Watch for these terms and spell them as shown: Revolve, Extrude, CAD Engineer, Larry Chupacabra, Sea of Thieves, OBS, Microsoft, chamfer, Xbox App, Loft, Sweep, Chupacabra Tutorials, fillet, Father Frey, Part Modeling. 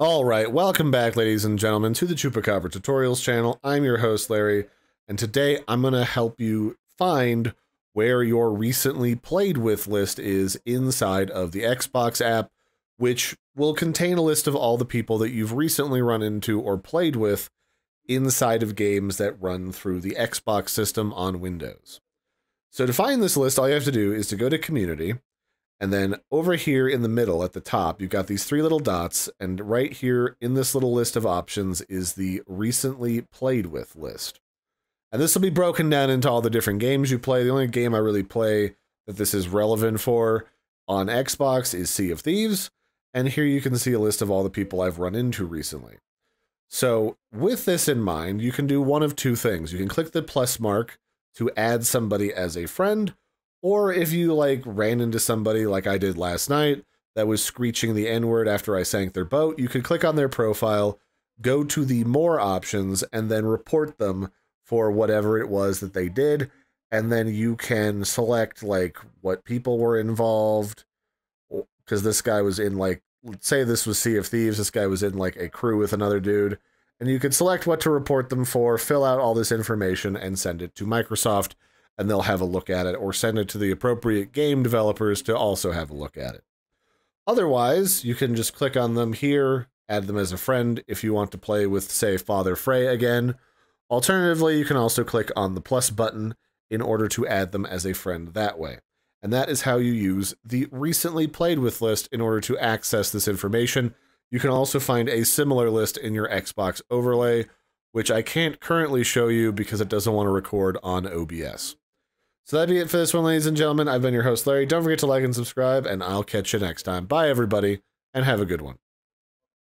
Alright, welcome back, ladies and gentlemen, to the Chupacabra Tutorials channel. I'm your host, Larry, and today I'm going to help you find where your recently played with list is inside of the Xbox app, which will contain a list of all the people that you've recently run into or played with inside of games that run through the Xbox system on Windows. So to find this list, all you have to do is to go to Community, and then over here in the middle at the top, you've got these three little dots, and right here in this little list of options is the recently played with list. And this will be broken down into all the different games you play. The only game I really play that this is relevant for on Xbox is Sea of Thieves. And here you can see a list of all the people I've run into recently. So with this in mind, you can do one of two things. You can click the plus mark to add somebody as a friend, or if you like ran into somebody like I did last night that was screeching the N-word after I sank their boat, you could click on their profile, go to the more options, and then report them for whatever it was that they did. And then you can select like what people were involved, because this guy was in like, let's say this was Sea of Thieves, this guy was in like a crew with another dude, and you could select what to report them for, fill out all this information and send it to Microsoft, and they'll have a look at it, or send it to the appropriate game developers to also have a look at it. Otherwise, you can just click on them here, add them as a friend if you want to play with, say, Father Frey again. Alternatively, you can also click on the plus button in order to add them as a friend that way. And that is how you use the recently played with list in order to access this information. You can also find a similar list in your Xbox overlay, which I can't currently show you because it doesn't want to record on OBS. So that'd be it for this one, ladies and gentlemen. I've been your host, Larry. Don't forget to like and subscribe, and I'll catch you next time. Bye, everybody, and have a good one.